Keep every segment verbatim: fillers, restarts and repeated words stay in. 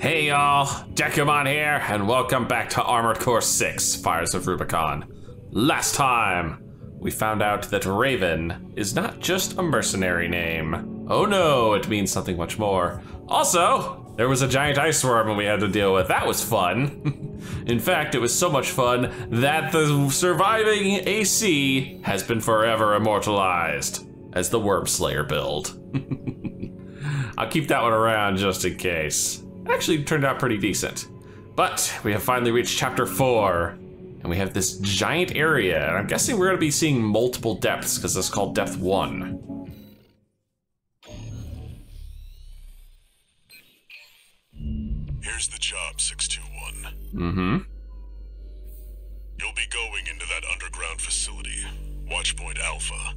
Hey y'all, Decumon here, and welcome back to Armored Core six, Fires of Rubicon. Last time, we found out that Raven is not just a mercenary name. Oh no, it means something much more. Also, there was a giant ice worm and we had to deal with. That was fun. In fact, it was so much fun that the surviving A C has been forever immortalized as the Worm Slayer build. I'll keep that one around just in case. Actually turned out pretty decent. But we have finally reached chapter four, and we have this giant area, and I'm guessing we're gonna be seeing multiple depths because that's called depth one. Here's the job, six two one. Mm-hmm. You'll be going into that underground facility, Watchpoint Alpha.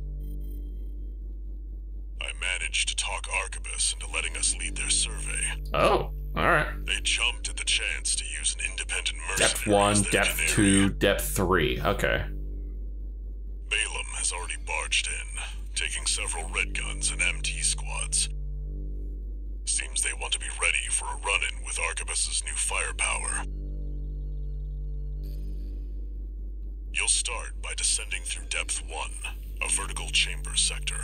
I managed to talk Arquebus into letting us lead their survey. Oh. Alright. They jumped at the chance to use an independent mercenary. Depth one, depth generic. two, depth three. Okay. Balaam has already barged in, taking several red guns and M T squads. Seems they want to be ready for a run-in with Arquebus's new firepower. You'll start by descending through depth one, a vertical chamber sector.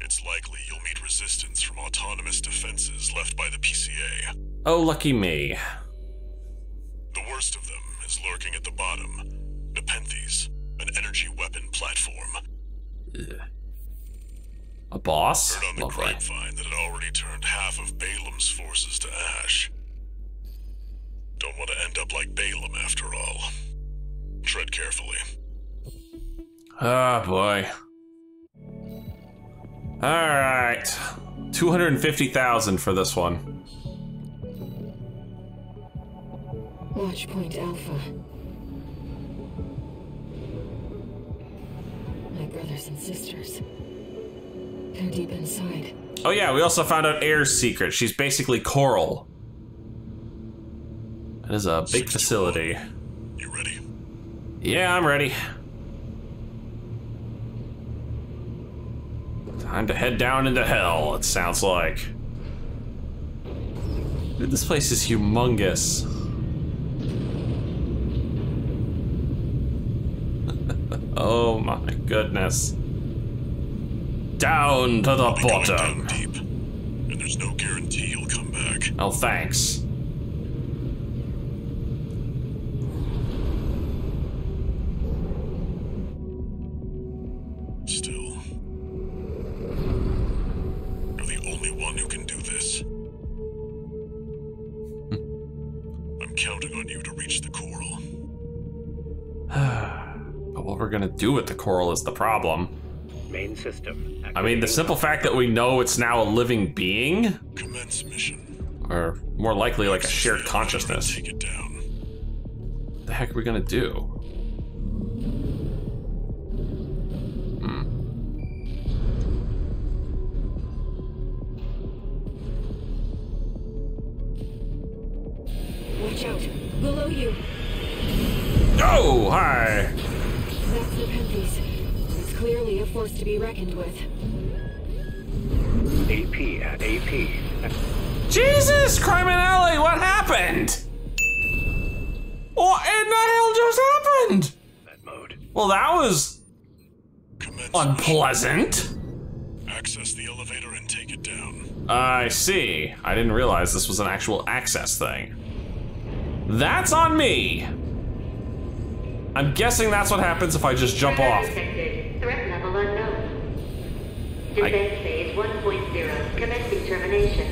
It's likely you'll meet resistance from autonomous defenses left by the P C A. Oh, lucky me. The worst of them is lurking at the bottom, Nepenthes, an energy weapon platform. Ugh. A boss? Heard on the grapevine that it already turned half of Balaam's forces to ash. Don't want to end up like Balaam after all. Tread carefully. Ah, oh, boy. All right, two hundred fifty thousand for this one. Watchpoint Alpha. My brothers and sisters. They're deep inside. Oh yeah, we also found out Air's secret. She's basically Coral. That is a big facility. You ready? Yeah, I'm ready. Time to head down into hell, it sounds like. Dude, this place is humongous. Oh my goodness. Down to the bottom. Down deep, and there's no guarantee you'll come back. Oh, thanks. Do with the coral is the problem. Main system. I mean, the simple fact that we know it's now a living being, commence mission, or more likely like a shared consciousness. Take it down. What the heck are we gonna do? Hmm. Watch out! Below you. Oh, hi. That's Nepenthes. It's clearly a force to be reckoned with. A P, A P. Jesus, Criminelli, what happened? What in the hell just happened? That mode. Well, that was unpleasant. Access the elevator and take it down. I see. I didn't realize this was an actual access thing. That's on me. I'm guessing that's what happens if I just jump off. Threat level unknown. Defense phase one point zero, commencing termination.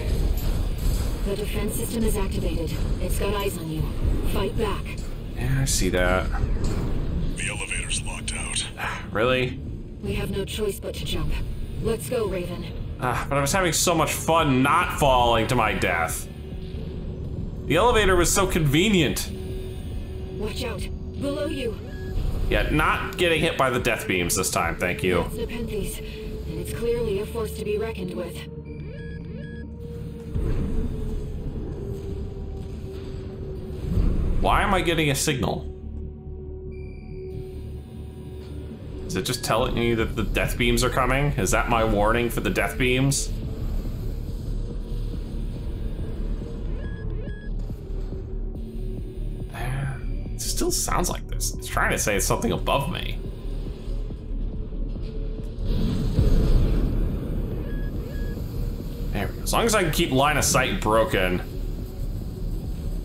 The defense system is activated. It's got eyes on you. Fight back. Yeah, I see that. The elevator's locked out. Really? We have no choice but to jump. Let's go, Raven. Ah, but I was having so much fun not falling to my death. The elevator was so convenient. Watch out. Below you. Yeah, not getting hit by the death beams this time, thank you. It's Nepenthes, and it's clearly a force to be reckoned with. Why am I getting a signal? Is it just telling me that the death beams are coming? Is that my warning for the death beams? still sounds like this. It's trying to say it's something above me. There we go. As long as I can keep line of sight broken,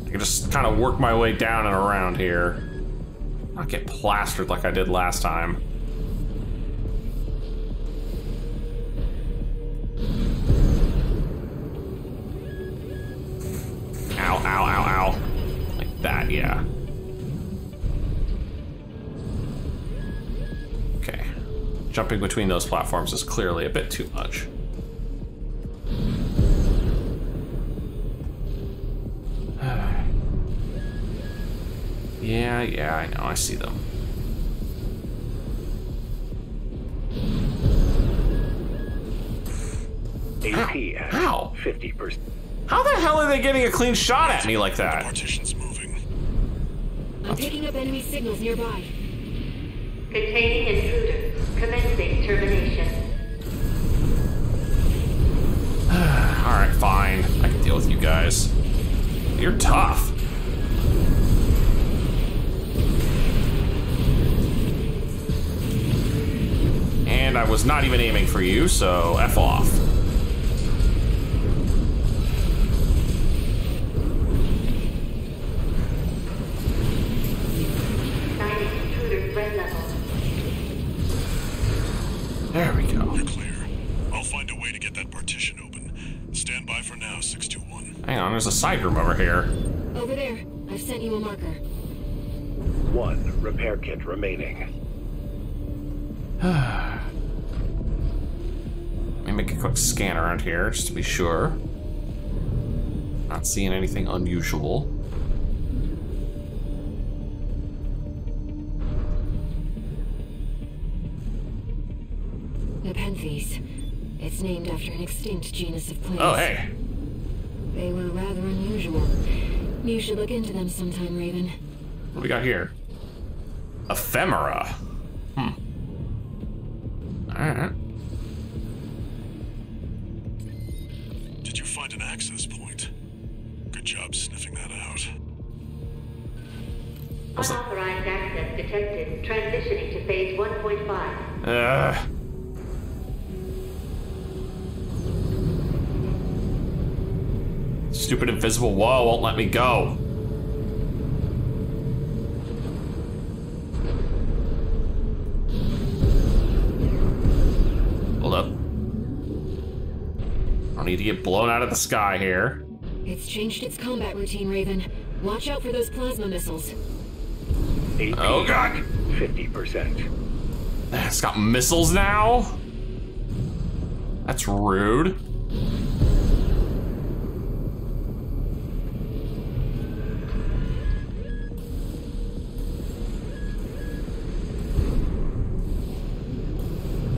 I can just kind of work my way down and around here. Not get plastered like I did last time. Ow, ow, ow, ow. Like that, yeah. Okay. Jumping between those platforms is clearly a bit too much. Yeah, yeah, I know, I see them. A P How? fifty percent. How the hell are they getting a clean shot at me like that? The partition's moving. I'm picking up enemy signals nearby. Containing intruder. Commencing termination. Alright, fine. I can deal with you guys. You're tough. And I was not even aiming for you, so F off. There we go. You're clear. I'll find a way to get that partition open. Stand by for now, six two one. Hang on, there's a side room over here. Over there. I've sent you a marker. One repair kit remaining. Let me make a quick scan around here, just to be sure. Not seeing anything unusual. Nepenthes. It's named after an extinct genus of plants. Oh, hey. They were rather unusual. You should look into them sometime, Raven. What do we got here? Ephemera. Hmm. Alright. Did you find an access point? Good job sniffing that out. Unauthorized access detected. Transitioning to phase one point five. Uh. Stupid invisible wall won't let me go. Need to get blown out of the sky here. It's changed its combat routine, Raven. Watch out for those plasma missiles. A P oh god. fifty percent. It's got missiles now? That's rude.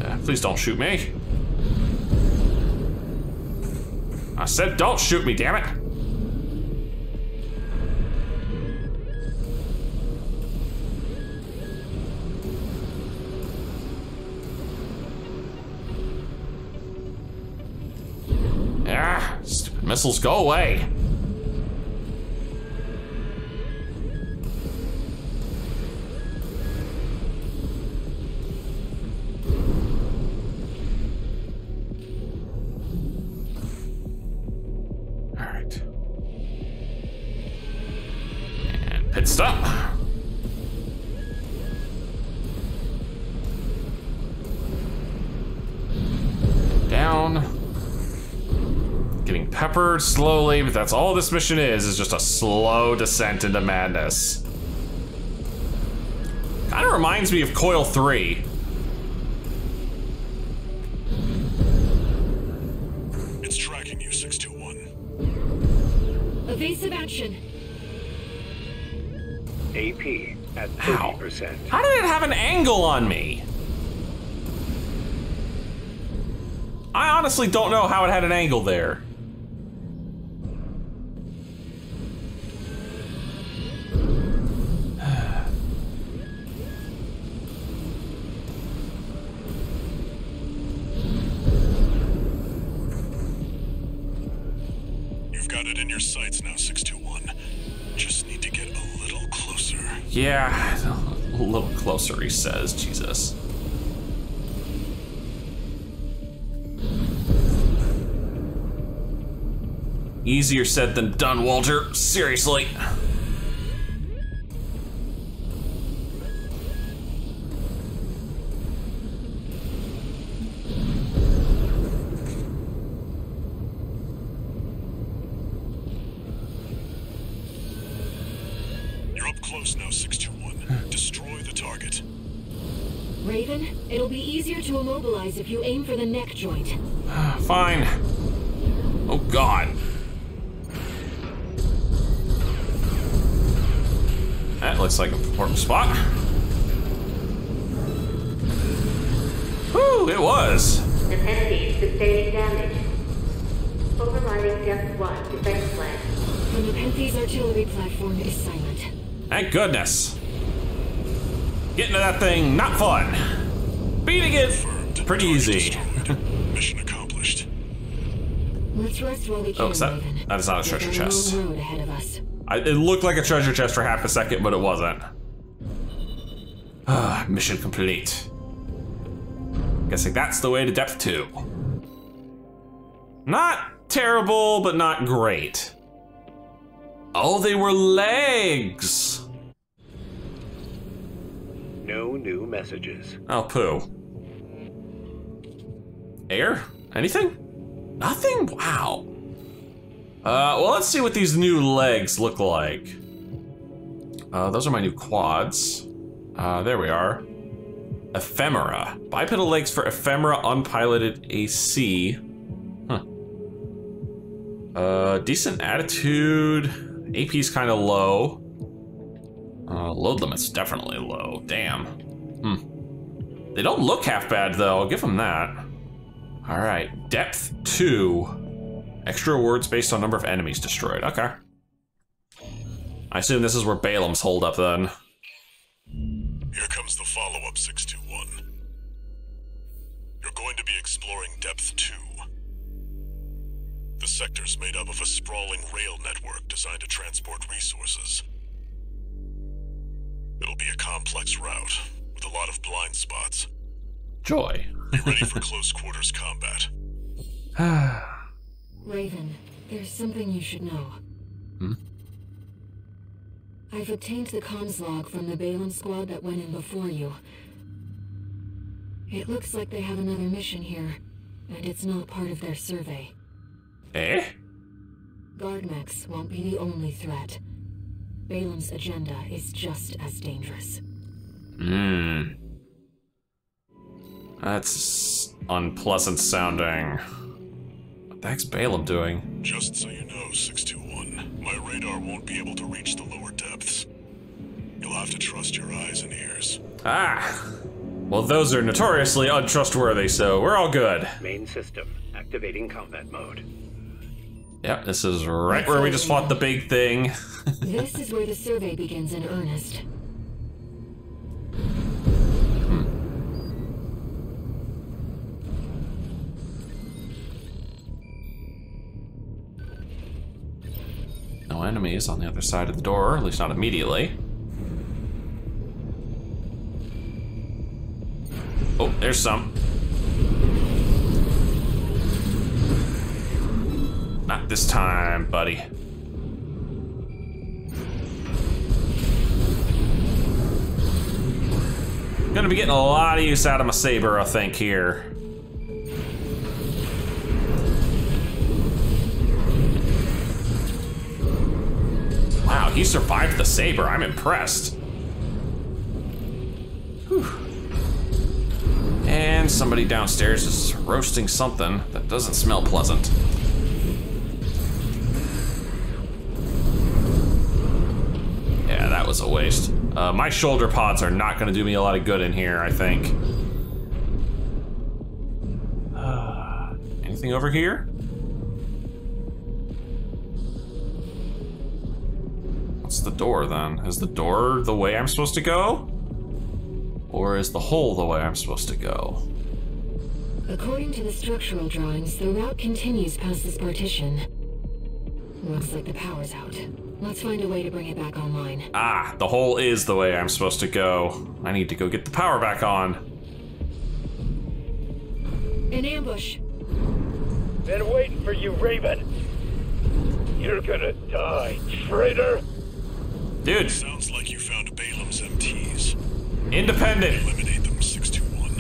Uh, please don't shoot me. I said don't shoot me, damn it! Ah, stupid missiles, go away! Slowly, but that's all this mission is, is just a slow descent into madness. Kind of reminds me of Coil Three. It's tracking you, six two one. Evasive action. A P at thirty percent. How did it have an angle on me? I honestly don't know how it had an angle there. Sights now, six two one. Just need to get a little closer. Yeah, a little closer, he says. Jesus. Easier said than done, Walter. Seriously. You're up close now, six two one. Destroy the target. Raven, it'll be easier to immobilize if you aim for the neck joint. Fine. Oh, God. That looks like an important spot. Whew, it was. Nepenthes sustaining damage. Overriding depth one defense plan. The Nepenthes artillery platform is silent. Thank goodness. Getting to that thing, not fun. Beating it, pretty easy. Mission accomplished. Let's rest while we can. Oh, is that? That is not a treasure chest. There's a long road ahead of us. I, it looked like a treasure chest for half a second, but it wasn't. Ah, mission complete. Guessing that's the way to depth two. Not terrible, but not great. Oh, they were legs. No new messages. Oh, poo. Air? Anything? Nothing? Wow. Uh, well, let's see what these new legs look like. Uh, those are my new quads. Uh, there we are. Ephemera. Bipedal legs for Ephemera unpiloted A C. Huh. Uh, decent attitude. A P's kind of low. Uh, load limit's definitely low. Damn. Hmm. They don't look half bad, though. I'll give them that. All right. Depth two. Extra awards based on number of enemies destroyed. Okay. I assume this is where Balaam's hold up then. Here comes the follow-up, six two one. You're going to be exploring depth two. The sector's made up of a sprawling rail network designed to transport resources. It'll be a complex route with a lot of blind spots. Joy. Be ready for close quarters combat. Ah. Raven, there's something you should know. Hmm? I've obtained the comms log from the Balaam squad that went in before you. It looks like they have another mission here, and it's not part of their survey. Eh? Guardmechs won't be the only threat. Balaam's agenda is just as dangerous. Hmm. That's unpleasant sounding. What the heck's Balaam doing? Just so you know, six two one, my radar won't be able to reach the lower depths. You'll have to trust your eyes and ears. Ah! Well, those are notoriously untrustworthy, so we're all good. Main system, activating combat mode. Yep, this is right That's where we just fought the big thing. This is where the survey begins in earnest. Hmm. No enemies on the other side of the door, at least not immediately. Oh, there's some. Not this time, buddy. Gonna be getting a lot of use out of my saber, I think, here. Wow, he survived the saber. I'm impressed. Whew. And somebody downstairs is roasting something that doesn't smell pleasant. Yeah, that was a waste. Uh, my shoulder pods are not going to do me a lot of good in here, I think. Uh, anything over here? What's the door then? Is the door the way I'm supposed to go? Or is the hole the way I'm supposed to go? According to the structural drawings, the route continues past this partition. Looks like the power's out. Let's find a way to bring it back online. Ah, the hole is the way I'm supposed to go. I need to go get the power back on. An ambush. Been waiting for you, Raven. You're gonna die, traitor. Dude. Sounds like you found Balaam's M Ts. Independent. Eliminate them, six two one.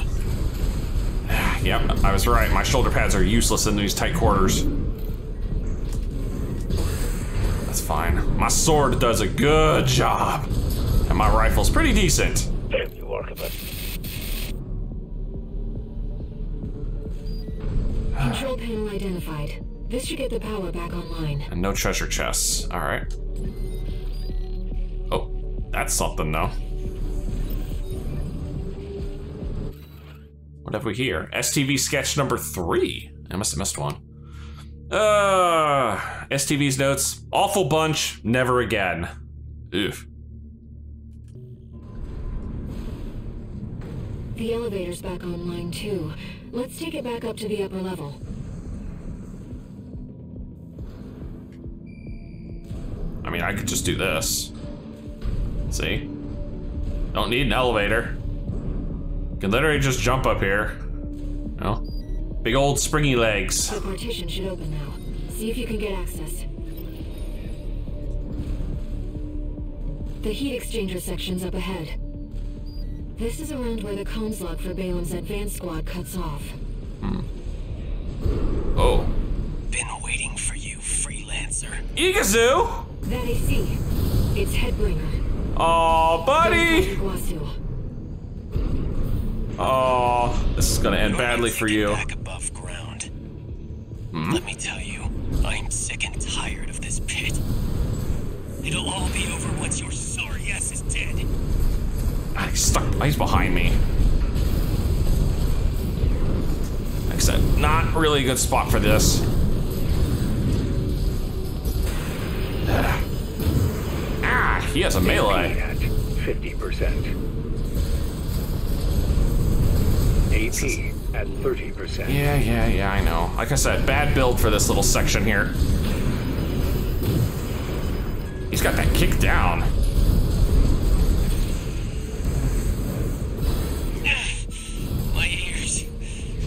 Yep, I was right. My shoulder pads are useless in these tight quarters. That's fine. My sword does a good job. And my rifle's pretty decent. Damn you, Arquebus. Control panel identified. This should get the power back online. And no treasure chests. All right. Oh, that's something though. What have we here? S T V sketch number three. I must have missed one. Uh, S T V's notes. Awful bunch. Never again. Oof. The elevator's back online too. Let's take it back up to the upper level. I mean, I could just do this. See? Don't need an elevator. Can literally just jump up here. No. Big old springy legs. The partition should open now. See if you can get access. The heat exchanger section's up ahead. This is around where the comms log for Balaam's advance squad cuts off. Hmm. Oh. Been waiting for you, freelancer. Iguazu! That I see. It's Headbringer. Aw, buddy! Oh, this is gonna end badly for you. Back above ground. Hmm? Let me tell you, I'm sick and tired of this pit. It'll all be over once your sorry ass is dead. Ah, he's stuck. He's behind me. Like I said, not really a good spot for this. Ah, he has a melee. fifty percent. A P at thirty percent. Yeah, yeah, yeah, I know. Like I said, bad build for this little section here. He's got that kick down. My ears.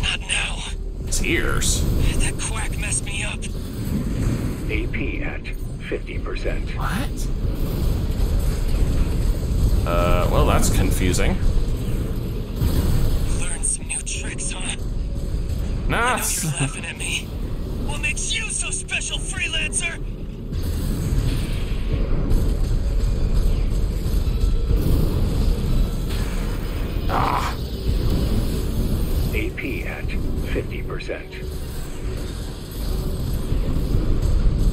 Not now. His ears. That quack messed me up. A P at fifty percent. What? Uh, well, that's confusing. Nah. If you're laughing at me, what makes you so special, freelancer? Ah. A P at fifty percent.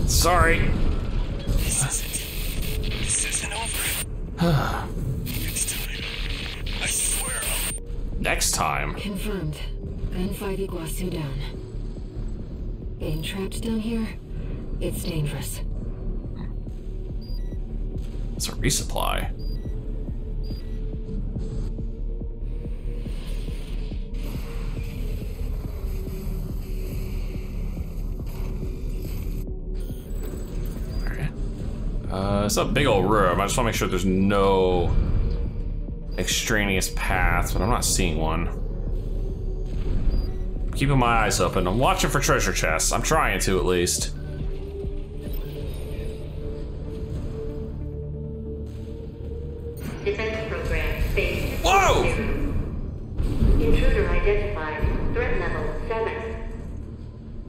Sorry. This isn't. This isn't over. Next time. I swear. I'll... Next time. Confirmed. Gun five Iguazu down. Being trapped down here, it's dangerous. It's a resupply. Alright. Uh, it's a big old room. I just want to make sure there's no extraneous paths, but I'm not seeing one. Keeping my eyes open. I'm watching for treasure chests. I'm trying to, at least. Defense program phase two. Whoa! Intruder identified. Threat level seven.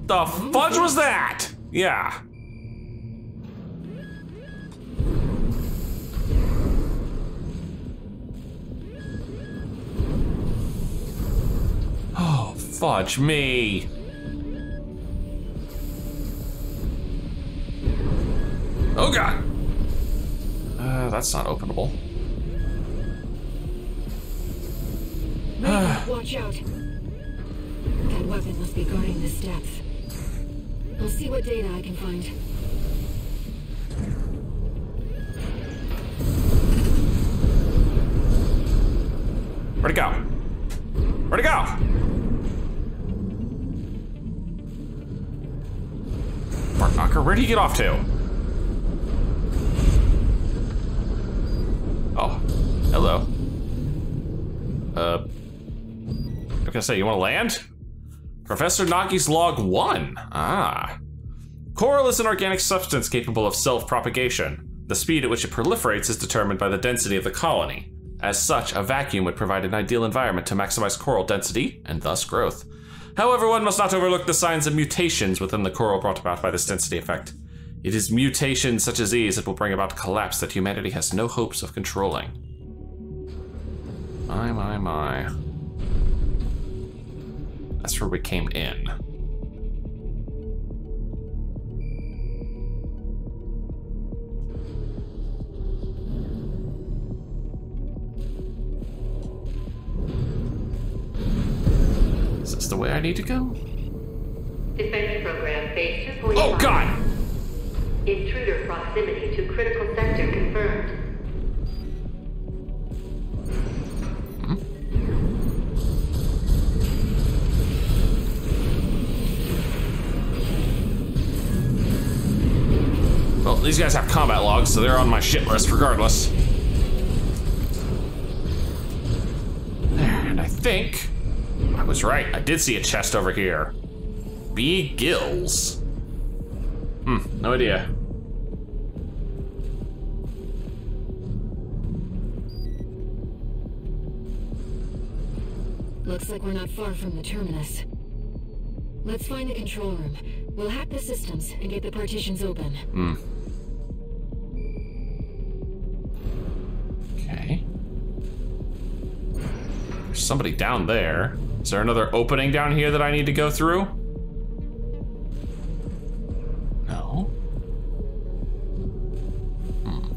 The fudge was that? Yeah. Fudge me. Oh god. Uh, that's not openable. Watch out. That weapon must be guarding this depth. I'll see what data I can find. Where'd it go? Where'd it go? Knocker, where'd he get off to? Oh, hello. Uh, what can I say? You want to land? Professor Nagi's log one. Ah. Coral is an organic substance capable of self-propagation. The speed at which it proliferates is determined by the density of the colony. As such, a vacuum would provide an ideal environment to maximize coral density and thus growth. However, one must not overlook the signs of mutations within the coral brought about by this density effect. It is mutations such as these that will bring about collapse that humanity has no hopes of controlling. My, my, my. That's where we came in. Is this the way I need to go? Defense program phase two point five. Oh God! Intruder proximity to critical sector confirmed. Well, these guys have combat logs, so they're on my shit list regardless. There, and I think I was right. I did see a chest over here. Bee gills. Hmm, no idea. Looks like we're not far from the terminus. Let's find the control room. We'll hack the systems and get the partitions open. Hmm. Okay. There's somebody down there. Is there another opening down here that I need to go through? No. Hmm.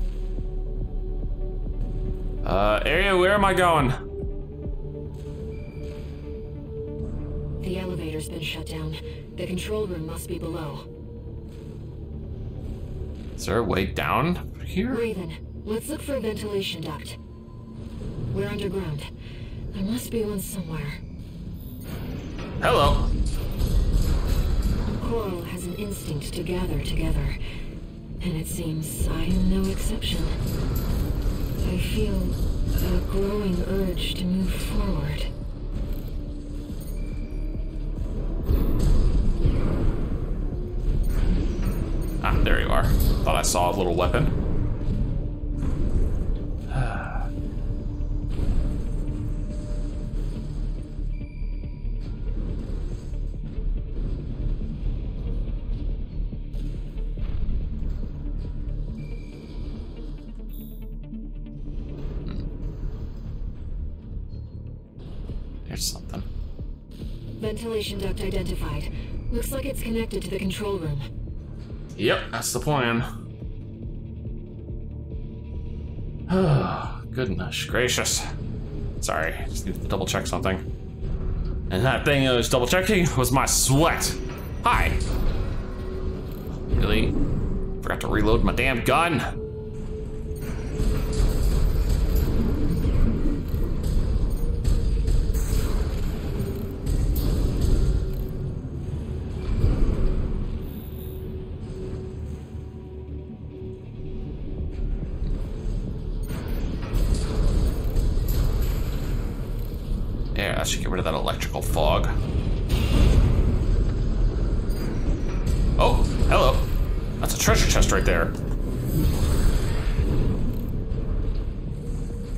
Uh, area, where am I going? The elevator's been shut down. The control room must be below. Is there a way down here? Raven, let's look for a ventilation duct. We're underground. There must be one somewhere. Hello. Coral has an instinct to gather together, and it seems I am no exception. I feel a growing urge to move forward. Ah, there you are. Thought I saw a little weapon. There's something. Ventilation duct identified. Looks like it's connected to the control room. Yep, that's the plan. Oh, goodness gracious. Sorry, just need to double check something. And that thing I was double checking was my sweat. Hi. Really? Forgot to reload my damn gun. I should get rid of that electrical fog. Oh, hello. That's a treasure chest right there.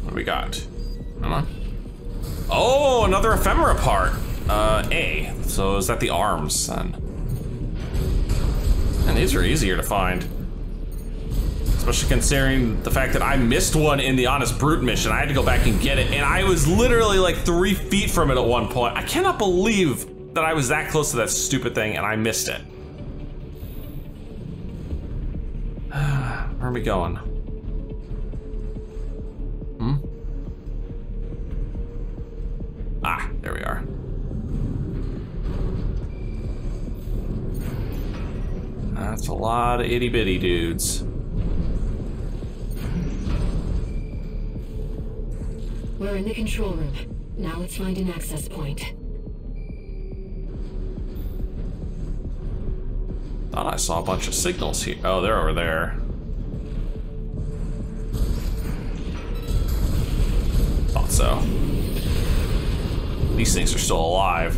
What do we got? Come on. Oh, another ephemera part. Uh, A. So is that the arms then? And these are easier to find. Especially considering the fact that I missed one in the Honest Brute mission. I had to go back and get it, and I was literally like three feet from it at one point. I cannot believe that I was that close to that stupid thing and I missed it. Where are we going? Hmm? Ah, there we are. That's a lot of itty bitty dudes. We're in the control room. Now let's find an access point. Thought I saw a bunch of signals here. Oh, they're over there. out, so these things are still alive.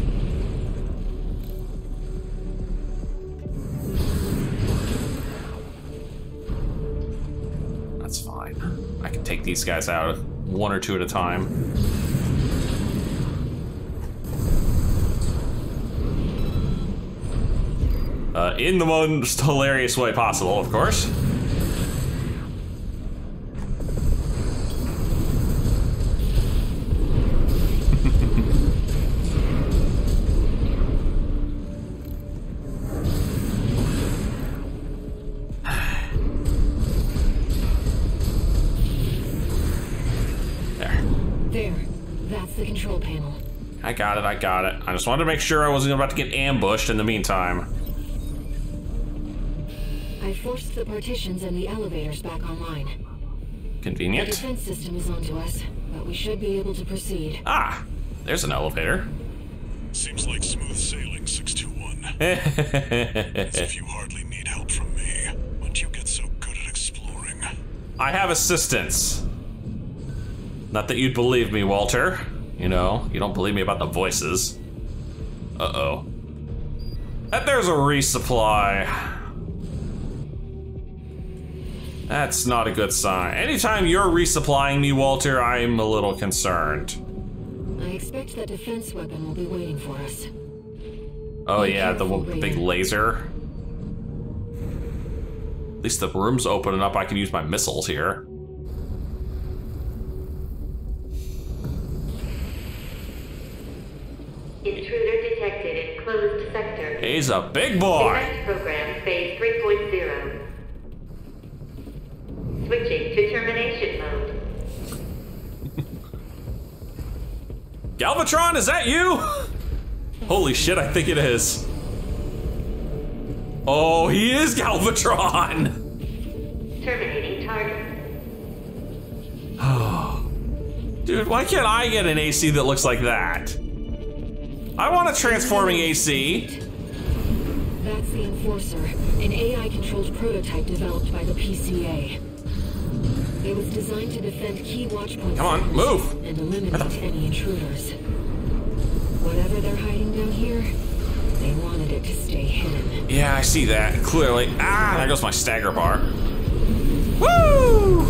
That's fine. I can take these guys out one or two at a time. Uh, in the most hilarious way possible, of course. There. There. That's the control panel. I got it, I got it. I just wanted to make sure I wasn't about to get ambushed in the meantime. I forced the partitions and the elevators back online. Convenient. The defense system is onto us, but we should be able to proceed. Ah, there's an elevator. Seems like smooth sailing, six two one. As if you hardly need help from me, once you get so good at exploring. I have assistance. Not that you'd believe me, Walter. You know, you don't believe me about the voices. Uh-oh. And there's a resupply. That's not a good sign. Anytime you're resupplying me, Walter, I'm a little concerned. I expect that defense weapon will be waiting for us. Oh yeah, the big laser. At least the room's opening up. I can use my missiles here. Intruder detected in closed sector. He's a big boy. Select program phase three point zero. Switching to termination mode. Galvatron, is that you? Holy shit, I think it is. Oh, he is Galvatron! Terminating target. Oh. Dude, why can't I get an A C that looks like that? I want a transforming A C. That's the Enforcer, an A I-controlled prototype developed by the P C A. It was designed to defend key watchpoints. Come on, move! And eliminate any intruders. Whatever they're hiding down here, they wanted it to stay hidden. Yeah, I see that, clearly. Ah, there goes my stagger bar. Woo!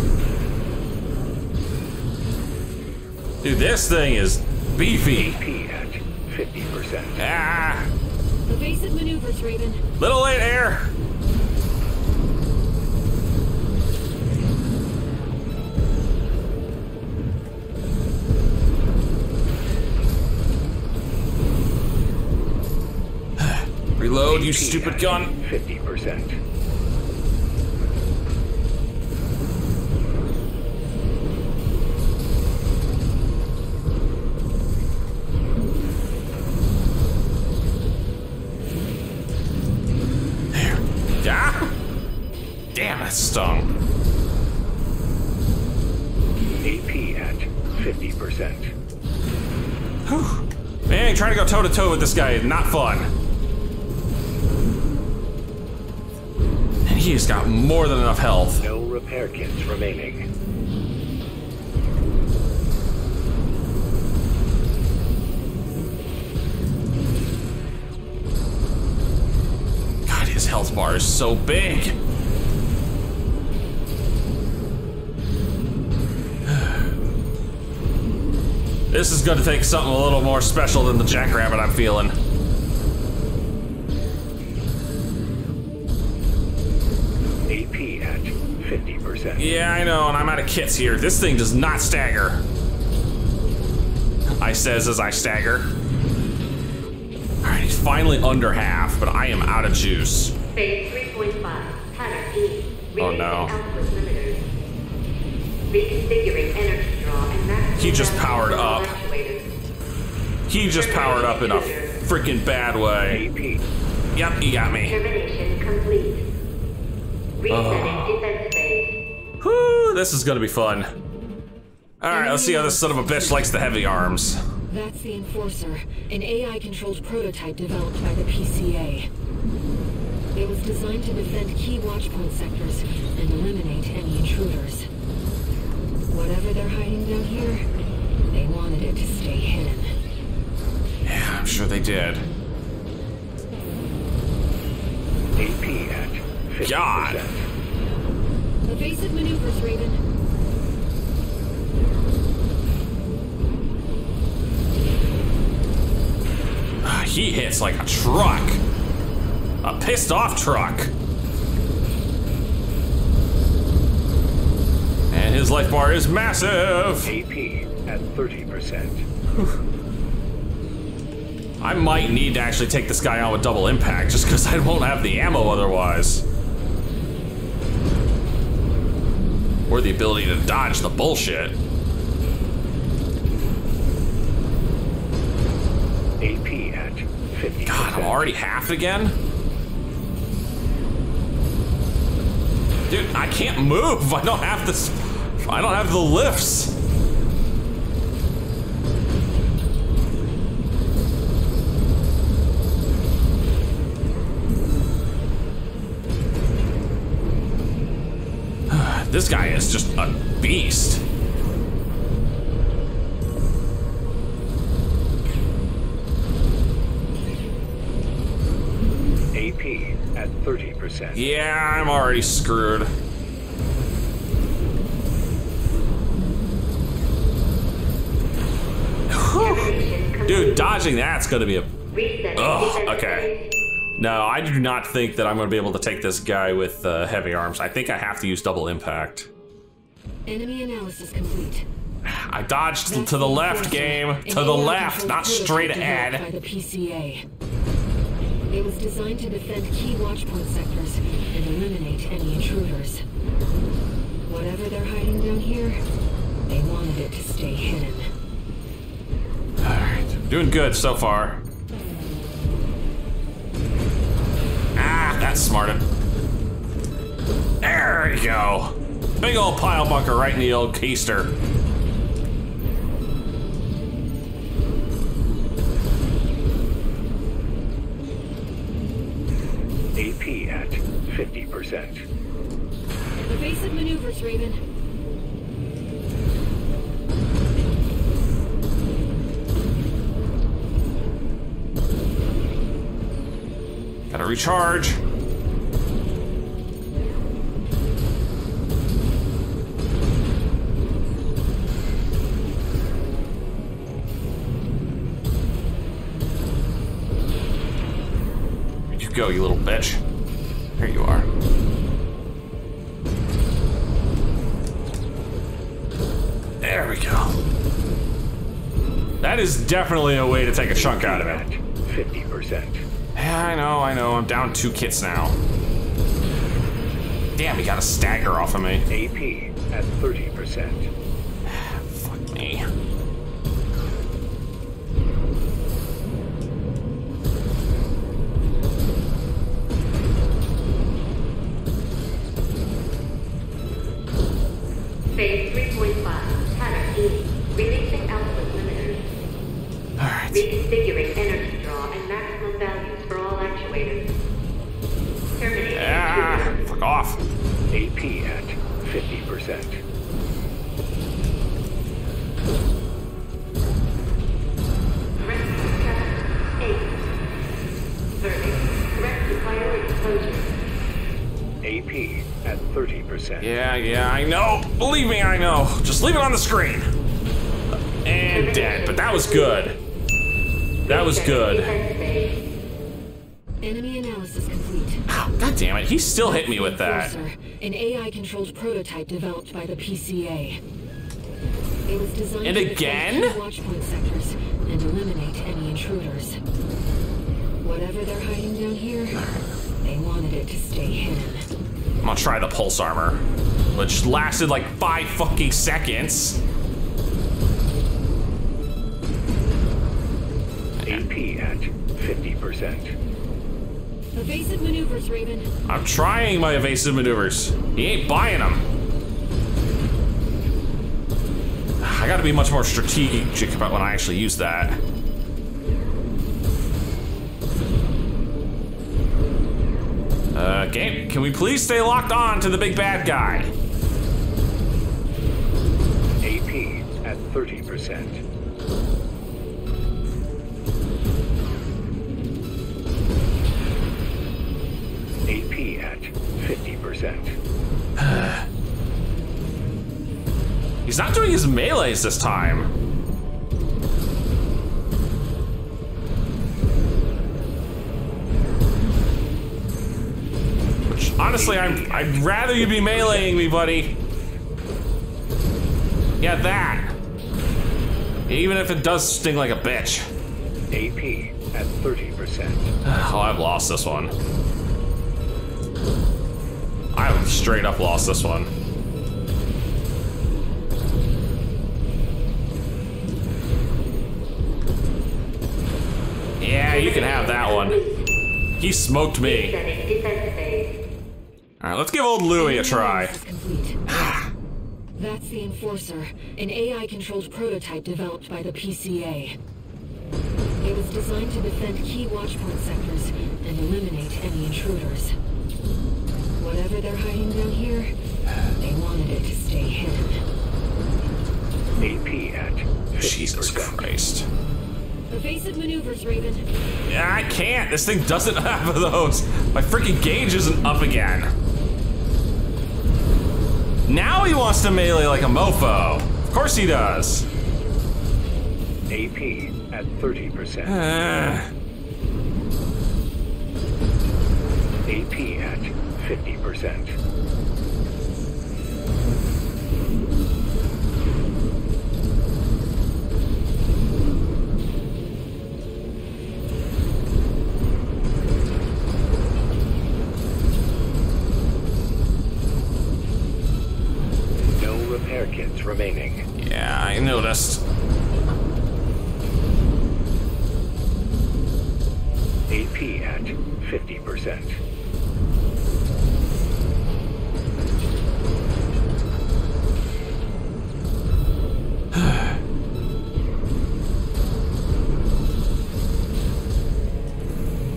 Dude, this thing is beefy. At fifty percent. Ah! Evasive maneuvers, Raven. Little late air. Reload, you stupid gun. Fifty percent. There. Ah! Damn, that stung. A P at fifty percent. Man, trying to go toe to toe with this guy is not fun. He's got more than enough health. No repair kits remaining. God, his health bar is so big. This is going to take something a little more special than the jackrabbit I'm feeling. Yeah, I know, and I'm out of kits here. This thing does not stagger. I says as I stagger. Alright, he's finally under half, but I am out of juice. Phase three point five, pattern E. Oh no. Reconfiguring energy draw and he just powered up. He just powered up in a freaking bad way. Yep, he got me. Termination complete. Resetting defense phase. Whew, this is gonna be fun. Alright, let's see how this son of a bitch likes the heavy arms. That's the Enforcer, an A I-controlled prototype developed by the P C A. It was designed to defend key watchpoint sectors and eliminate any intruders. Whatever they're hiding down here, They wanted it to stay hidden. Yeah, I'm sure they did. A P at fifty percent. God! Evasive maneuvers, Raven. He hits like a truck. A pissed off truck. And his life bar is massive. A P at thirty percent. I might need to actually take this guy on with double impact just because I won't have the ammo otherwise. Or the ability to dodge the bullshit. A P at fifty percent. God, I'm already half again? Dude, I can't move. I don't have this. I don't have the lifts. This guy is just a beast. At thirty percent. Yeah, I'm already screwed. Whew. Dude, dodging that's gonna be a... Ugh, okay. No, I do not think that I'm gonna be able to take this guy with uh, heavy arms. I think I have to use double impact. Enemy analysis complete. I dodged that's to the left, game. To the left, not straight ahead. The P C A. It was designed to defend key watchpoint sectors and eliminate any intruders. Whatever they're hiding down here, they wanted it to stay hidden. Alright, doing good so far. Ah, that smarted. There you go. Big old pile bunker right in the old keister. A P at fifty percent. Evasive maneuvers, Raven. Gotta recharge. Here you go, you little bitch. Here you are. There we go. That is definitely a way to take a chunk out of it. fifty percent. Yeah, I know, I know. I'm down two kits now. Damn, he got a stagger off of me. A P at thirty percent. Fuck me. Phase three point five, Tanner E, releasing output limiters. Alright. Reconfiguring energy draw and maximum values for all actuators. Terminating. Ah, fuck off. A P at fifty percent. Correct eight. Serving. Correct fire exposure. A P at thirty percent. Yeah, yeah, I know. Believe me, I know. Just leave it on the screen. And dead, but that was good. That was good. Enemy analysis complete. Oh, God damn it, he still hit me with that. An A I-controlled prototype developed by the P C A. It was designed and again? To watchpoint sectors and eliminate any intruders. Whatever they're hiding down here, they wanted it to stay hidden. I'm gonna try the pulse armor, which lasted like five fucking seconds. A P at fifty percent. Evasive maneuvers, Raven. I'm trying my evasive maneuvers. He ain't buying them. I gotta be much more strategic about when I actually use that. Uh, game, can we please stay locked on to the big bad guy? A P at thirty percent. A P at fifty percent. He's not doing his melees this time. Which, honestly, I'm, I'd rather you be meleeing me, buddy. Yeah, that. Even if it does sting like a bitch. A P at thirty percent. Oh, I've lost this one. I've straight up lost this one. Yeah, you can have that one. He smoked me. All right, let's give old Louie a try. That's the Enforcer, an A I-controlled prototype developed by the P C A. It was designed to defend key watchpoint sectors and eliminate any intruders. Whatever they're hiding down here, they wanted it to stay hidden. A P at Jesus Christ. Evasive maneuvers, Raven. Yeah, I can't. This thing doesn't have those. My freaking gauge isn't up again. Now he wants to melee like a mofo. Of course he does. A P at thirty percent. Uh. A P at fifty percent. Kids remaining. Yeah, I noticed. A P at fifty percent.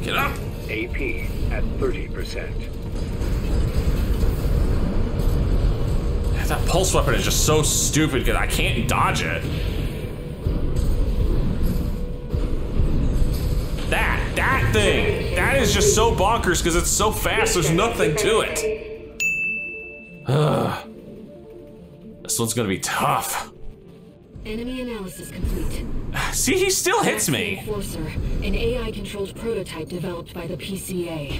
Get up. A P at thirty percent. That pulse weapon is just so stupid because I can't dodge it. That, that thing, that is just so bonkers because it's so fast, there's nothing to it. Ugh. This one's gonna be tough. Enemy analysis complete. See, he still hits me. Enforcer, an A I-controlled prototype developed by the P C A.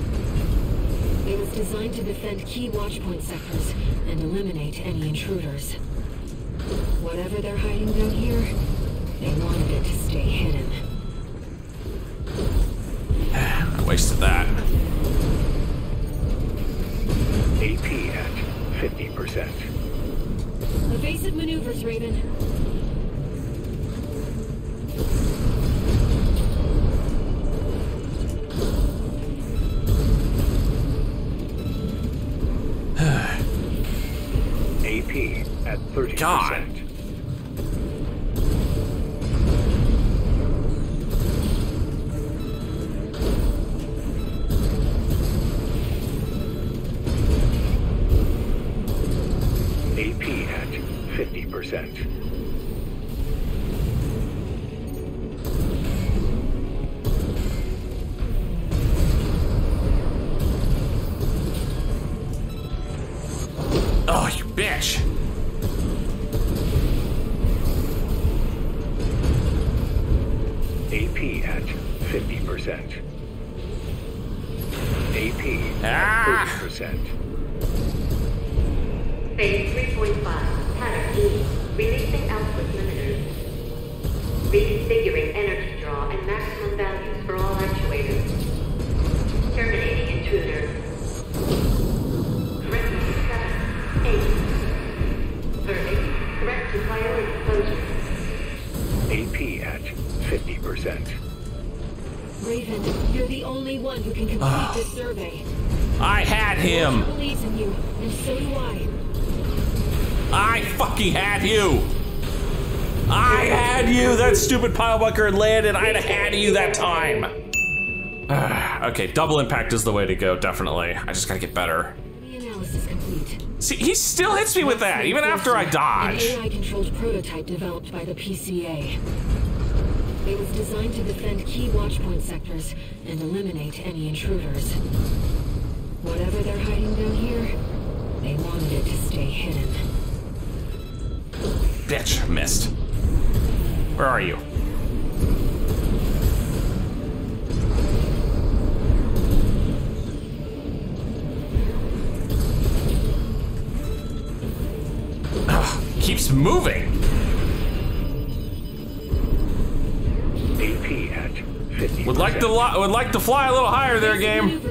It was designed to defend key watchpoint sectors and eliminate any intruders. Whatever they're hiding down here, they wanted it to stay hidden. I wasted that. A P at fifty percent. Evasive maneuvers, Raven. A P at thirty percent. God. A P at fifty percent. Bitch. A P at fifty percent. A P at thirty percent. Phase three point five, pattern E, releasing output limiters. Reconfiguring energy draw and maximum values for all actuators. Terminating intruders. Threat to violent explosion. A P at fifty percent. Raven, you're the only one who can complete oh. this survey. I had him. Walter believes in you, and so do I. I fucking had you. I had you, that stupid pilebucker, and landed. I'd have had you that time. Okay, double impact is the way to go, definitely. I just gotta get better. The analysis complete. complete. See, he still hits me with that, even after I dodge. An A I-controlled prototype developed by the P C A. It was designed to defend key watchpoint sectors and eliminate any intruders. Whatever they're hiding down here, they wanted it to stay hidden. Bitch, missed. Where are you? Ugh, keeps moving. A P at fifty percent. Would like to lo would like to fly a little higher there, game.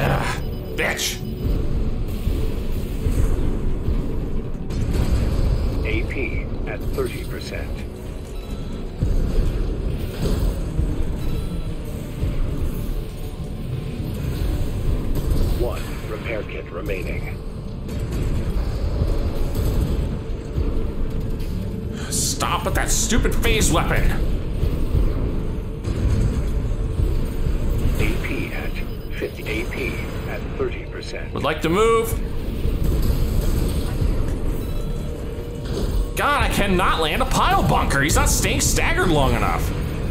Ah, bitch. A P at thirty percent. One repair kit remaining. Stop with that stupid phase weapon. A P at fifty. A P at thirty percent. Would like to move. God, I cannot land a pile bunker. He's not staying staggered long enough.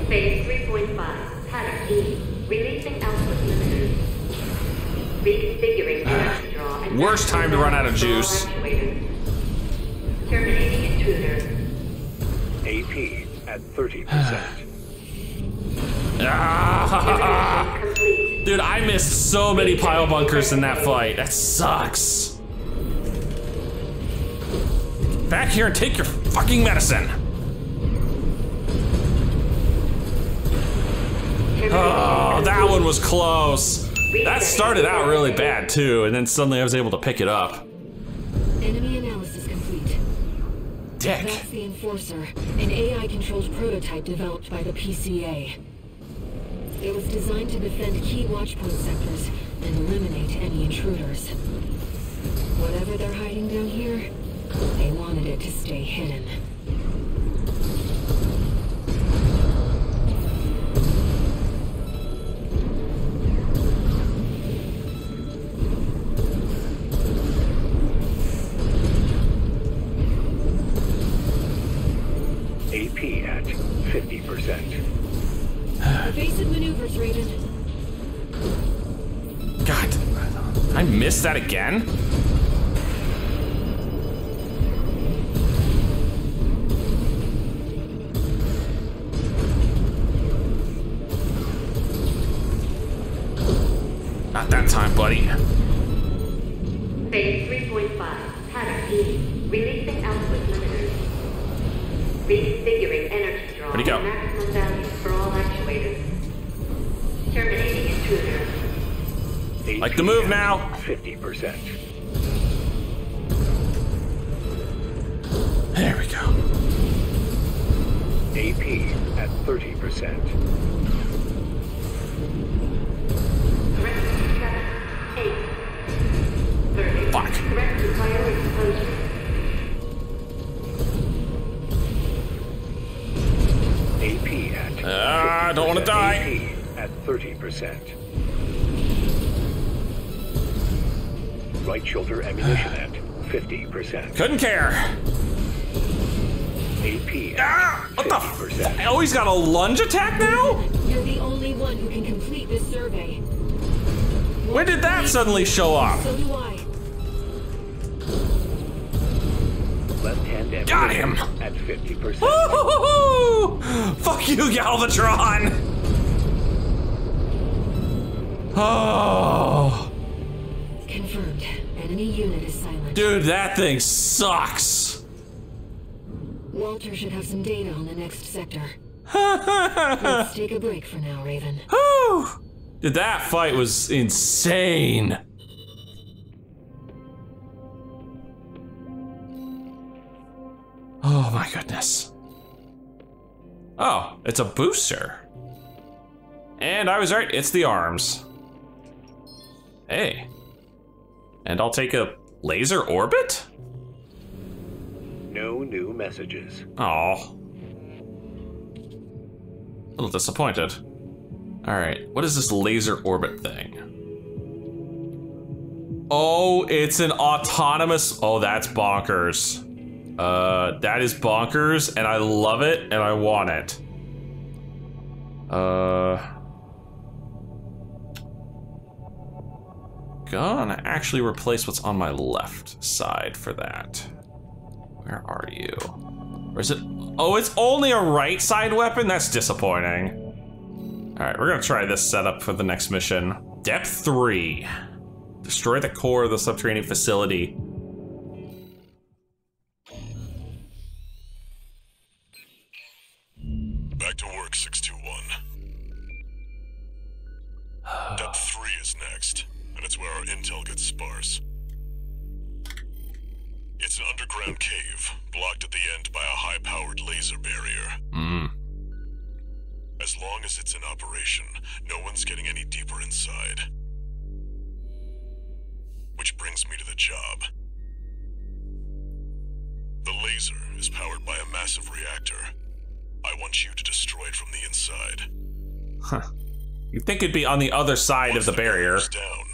Phase three point five, pattern E, releasing output limiters. Reconfiguring energy draw and worst time to run out of juice. Terminating intruders. A P at thirty percent. Dude, I missed so many pile bunkers in that fight. That sucks. Get back here and take your fucking medicine. Oh, that one was close. That started out really bad too, and then suddenly I was able to pick it up. Dick. That's the Enforcer, an A I-controlled prototype developed by the P C A. It was designed to defend key watchpoint sectors and eliminate any intruders. Whatever they're hiding down here, they wanted it to stay hidden. Evasive maneuvers, Raven. God, I missed that again? Not that time, buddy. Phase three point five, pattern E, releasing output limiters. Reconfiguring energy draw and maximum value for all actuators. Terminating intruder. Like the move now. fifty percent. There we go. A P at thirty percent. Threat seven, eight, thirty. Fuck. Threat to fire explosion. A P at ah, uh, don't want to die. A P at thirty percent. Right shoulder ammunition at fifty percent. Couldn't care. A P at ah, what fifty percent. The f I always got a lunge attack now? You're the only one who can complete this survey. When did that suddenly show up? So do I. Left-hand got him! At fifty percent. Woo-hoo-hoo-hoo! Fuck you, Galvatron! Oh. Confirmed. Enemy unit is silent. Dude, that thing sucks. Walter should have some data on the next sector. Let's take a break for now, Raven. Whew. Dude, that fight was insane. Oh my goodness. Oh, it's a booster. And I was right, it's the arms. Hey. And I'll take a laser orbit? No new messages. Aw. A little disappointed. Alright, what is this laser orbit thing? Oh, it's an autonomous... Oh, that's bonkers. Uh, that is bonkers, and I love it, and I want it. Uh... Gonna actually replace what's on my left side for that. Where are you? Or is it? Oh, it's only a right side weapon? That's disappointing. All right, we're gonna try this setup for the next mission. Depth three. Destroy the core of the subterranean facility. Back to work, six two one. Depth three is next. And it's where our intel gets sparse. It's an underground cave, blocked at the end by a high-powered laser barrier. Mm. As long as it's in operation, no one's getting any deeper inside. Which brings me to the job. The laser is powered by a massive reactor. I want you to destroy it from the inside. Huh. You'd think it'd be on the other side Once of the, the barrier. Down,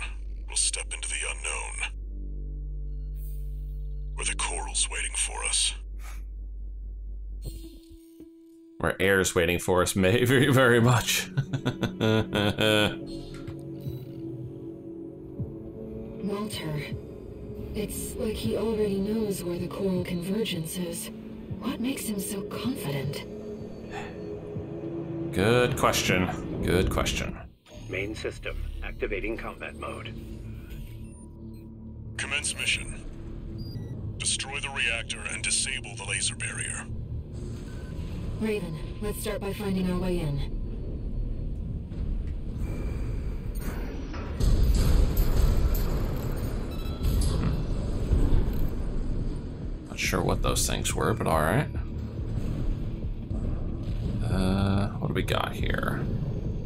we'll step into the unknown, where the coral's waiting for us. Where air's waiting for us, maybe, very much. Walter, it's like he already knows where the coral convergence is. What makes him so confident? Good question. Good question. Main system activating combat mode. Commence mission. Destroy the reactor and disable the laser barrier. Raven, let's start by finding our way in. Hmm. Not sure what those things were, but all right. Uh, what do we got here?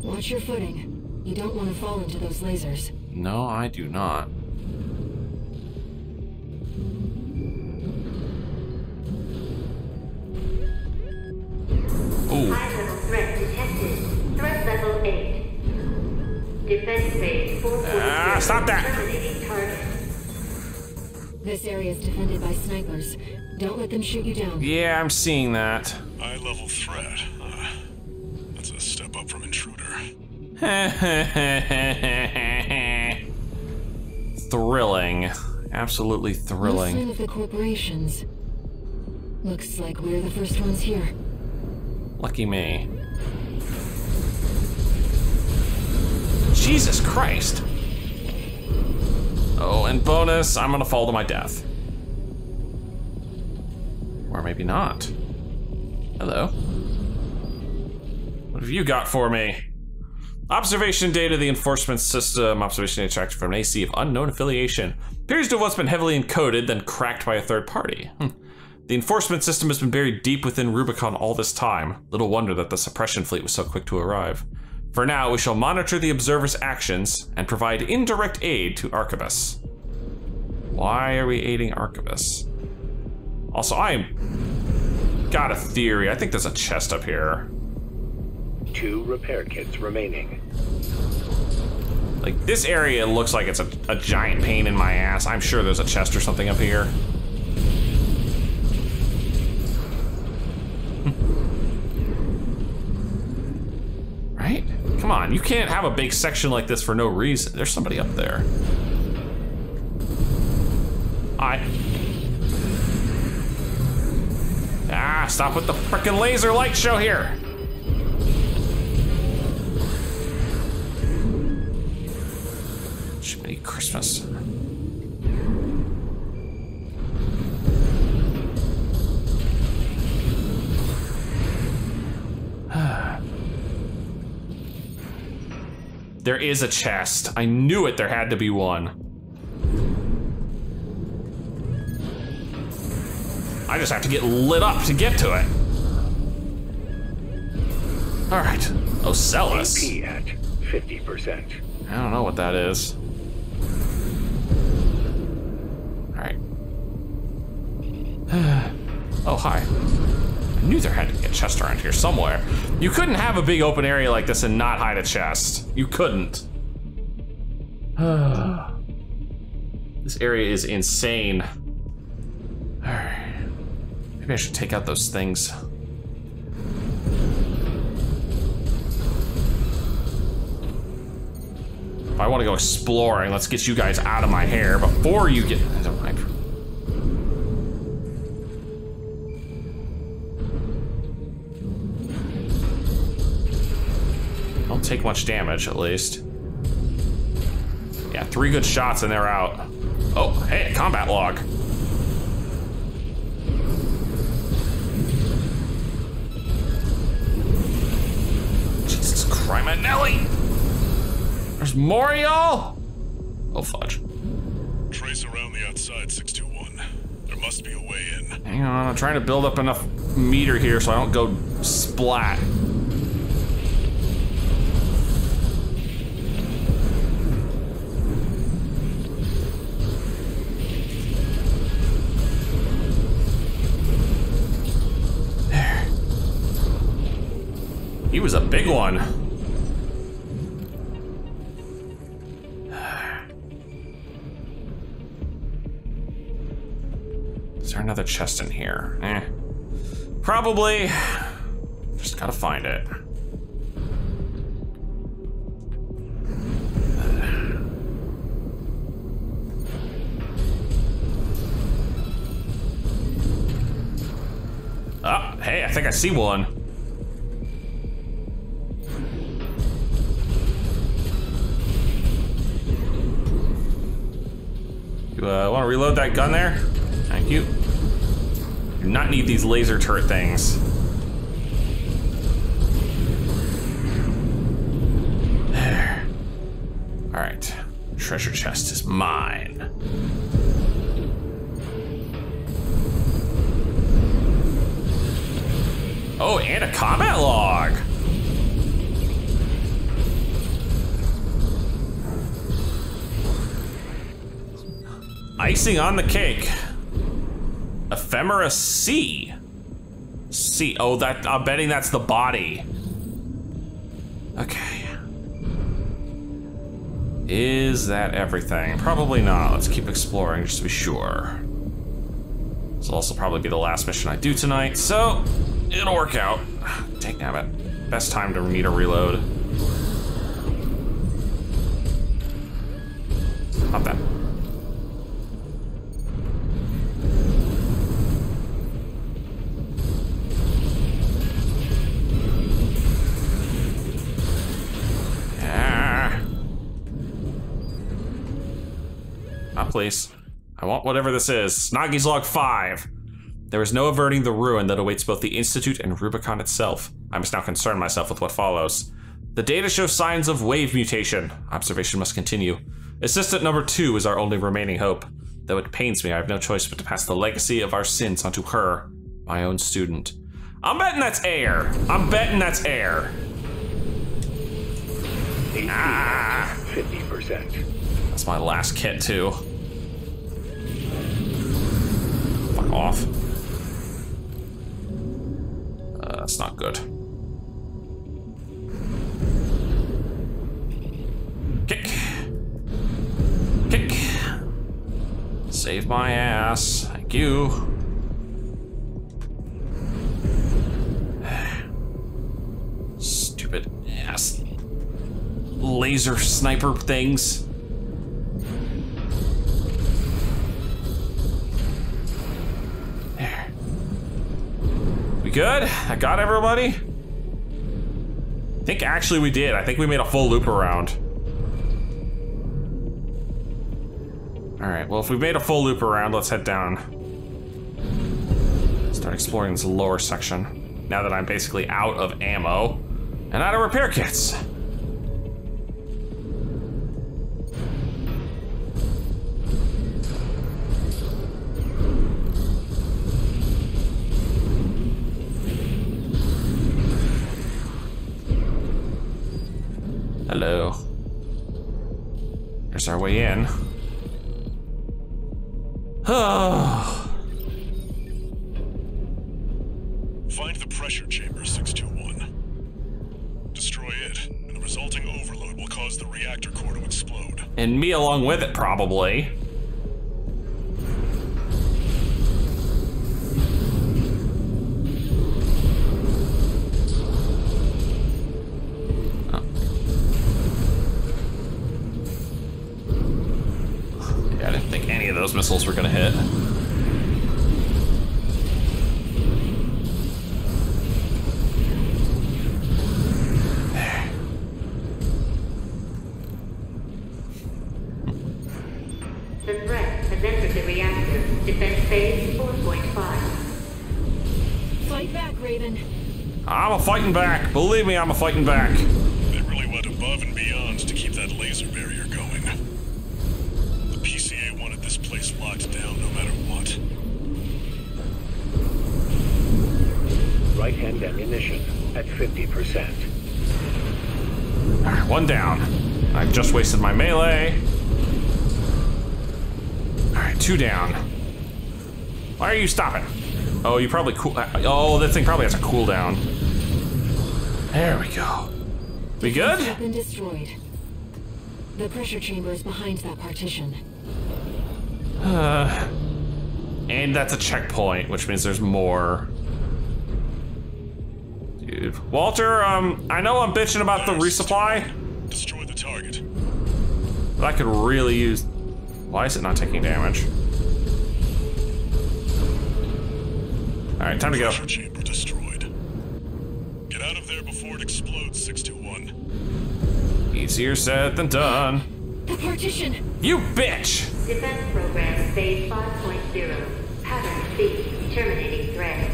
Watch your footing. You don't want to fall into those lasers. No, I do not. Oh. Item threat detected. Threat level eight. Defense phase four. Ah, stop that! This area is defended by snipers. Don't let them shoot you down. Yeah, I'm seeing that. Eye level threat. From intruder. Thrilling. Absolutely thrilling. Listen to the corporations. Looks like we're the first ones here. Lucky me. Jesus Christ. Oh, and bonus, I'm gonna fall to my death. Or maybe not. Hello. What have you got for me? Observation data, the enforcement system. Observation data extracted from an A C of unknown affiliation. Appears to have once been heavily encoded, then cracked by a third party. Hm. The enforcement system has been buried deep within Rubicon all this time. Little wonder that the suppression fleet was so quick to arrive. For now, we shall monitor the observer's actions and provide indirect aid to Arquebus. Why are we aiding Arquebus? Also, I got a theory. I think there's a chest up here. Two repair kits remaining. Like, this area looks like it's a, a giant pain in my ass. I'm sure there's a chest or something up here. Right? Come on, you can't have a big section like this for no reason. There's somebody up there. I... Ah, stop with the frickin' laser light show here! Merry Christmas. There is a chest. I knew it. There had to be one. I just have to get lit up to get to it. All right. Ocellus. A P at fifty percent. I don't know what that is. Oh, hi. I knew there had to be a chest around here somewhere. You couldn't have a big open area like this and not hide a chest. You couldn't. This area is insane. All right. Maybe I should take out those things. If I want to go exploring, let's get you guys out of my hair before you get. I don't mind. Don't take much damage, at least. Yeah, three good shots and they're out. Oh, hey, a combat log. Jesus Christ, my Nelly! There's more, y'all? Oh, fudge. Trace around the outside, six two one. There must be a way in. Hang on, I'm trying to build up enough meter here so I don't go splat. There. He was a big one. Another chest in here. Eh. Probably. Just gotta find it. Ah, hey, I think I see one. You uh, wanna reload that gun there? Thank you. Do not need these laser turret things. There. All right, treasure chest is mine. Oh, and a combat log. Icing on the cake. Ephemera C. C, oh, that, I'm betting that's the body. Okay. Is that everything? Probably not. Let's keep exploring just to be sure. This will also probably be the last mission I do tonight, so it'll work out. Dang, damn it. Best time to need a reload. Not that. Please. I want whatever this is. Snoggy's Log five. There is no averting the ruin that awaits both the Institute and Rubicon itself. I must now concern myself with what follows. The data show signs of wave mutation. Observation must continue. Assistant number two is our only remaining hope. Though it pains me, I have no choice but to pass the legacy of our sins onto her, my own student. I'm betting that's air. I'm betting that's air. Ah. fifty percent. That's my last kit, too. Off. Uh, that's not good. Kick. Kick. Save my ass. Thank you. Stupid ass laser sniper things. Good, I got everybody. I think actually we did. I think we made a full loop around. All right, well, if we've made a full loop around, let's head down. Start exploring this lower section. Now that I'm basically out of ammo and out of repair kits. Hello. There's our way in. Oh. Find the pressure chamber, six two one. Destroy it, and the resulting overload will cause the reactor core to explode. And me along with it, probably. Those missiles were gonna hit. The threat has entered the reactor. Defense phase four point five. Fight back, Raven. I'm a fighting back. Believe me, I'm a fighting back. They really went above and beyond to keep that laser barrier going. P C A wanted this place locked down no matter what. Right-hand ammunition at fifty percent. Alright, one down. I've just wasted my melee. Alright, two down. Why are you stopping? Oh, you probably cool. Oh, that thing probably has a cooldown. There we go. We good? It's been destroyed. The pressure chamber is behind that partition. Uh, and that's a checkpoint, which means there's more. Dude. Walter, um, I know I'm bitching about the resupply. Destroy the target. But I could really use... Why is it not taking damage? Alright, time to go. Pressure chamber destroyed. Get out of there before it explodes, six two one. Easier said than done. The partition! You bitch! Defense program stage five point zero. Pattern C. Terminating threat.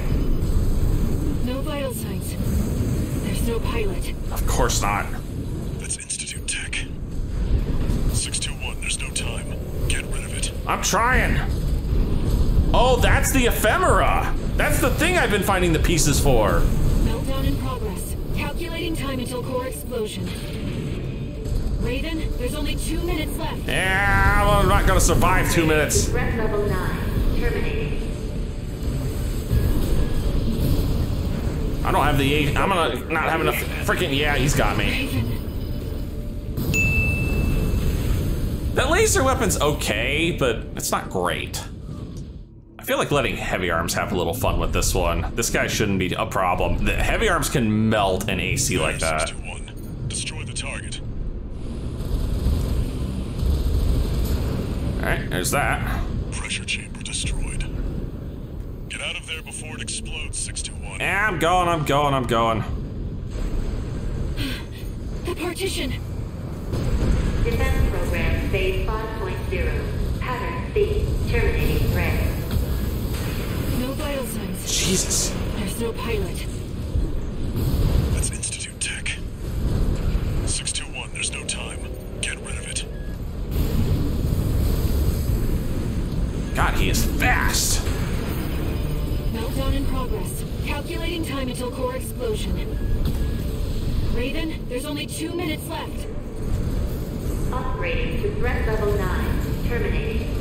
No vital signs. There's no pilot. Of course not. That's Institute Tech. six two one, there's no time. Get rid of it. I'm trying. Oh, that's the ephemera. That's the thing I've been finding the pieces for. Meltdown in progress. Calculating time until core explosion. Raven, there's only two minutes left. Yeah, well, I'm not gonna survive two minutes. Threat level nine, terminated. I don't have the eight. I'm gonna not have enough freaking. Yeah, he's got me. Raven. That laser weapon's okay, but it's not great. I feel like letting heavy arms have a little fun with this one. This guy shouldn't be a problem. The heavy arms can melt an A C like that. six two one. Destroy the target. Alright, there's that. Pressure chamber destroyed. Get out of there before it explodes, six two one. Yeah, I'm going, I'm going, I'm going. The partition. Defense program phase five point zero. Pattern C. Terminating threat. No vital signs. Jesus. There's no pilot. That's Institute Tech. six two one, there's no time. Get rid of it. God, he is fast! Meltdown in progress. Calculating time until core explosion. Raven, there's only two minutes left. Upgrading to threat level nine. Terminating.